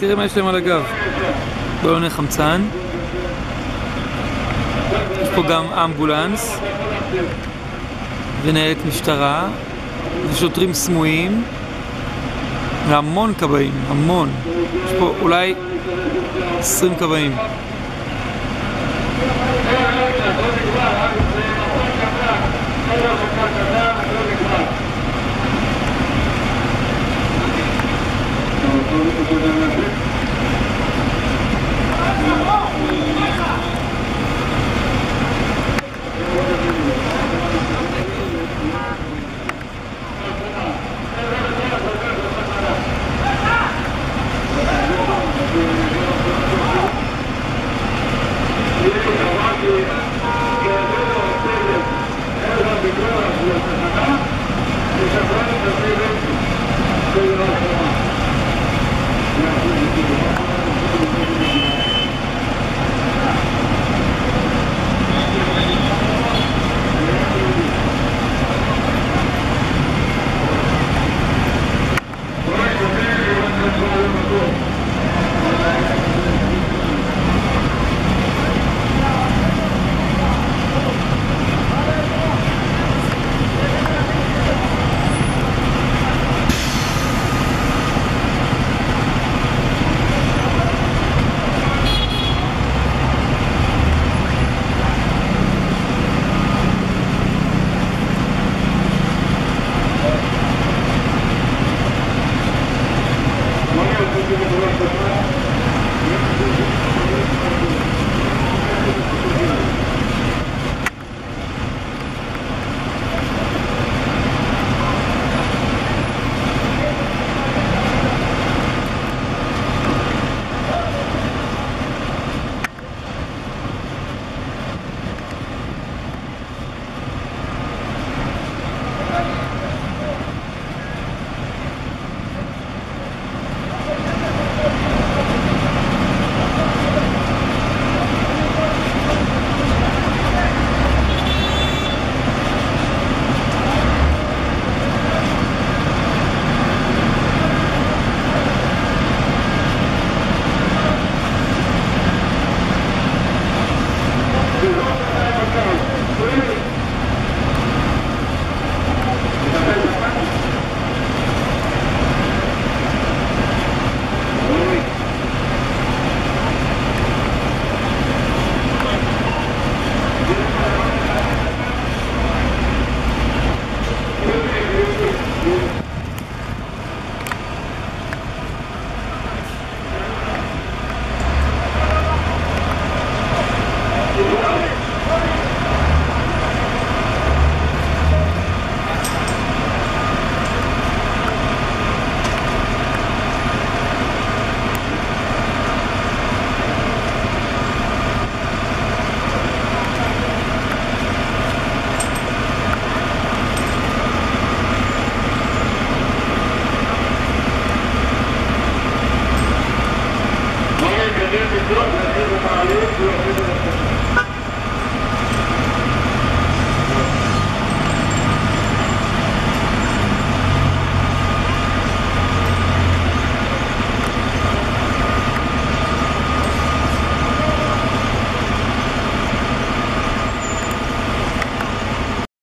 תראה מה יש להם על הגב, בלוני חמצן. יש פה גם אמבולנס וניידת משטרה ושוטרים סמויים והמון כבאים, המון. יש פה אולי 20 כבאים.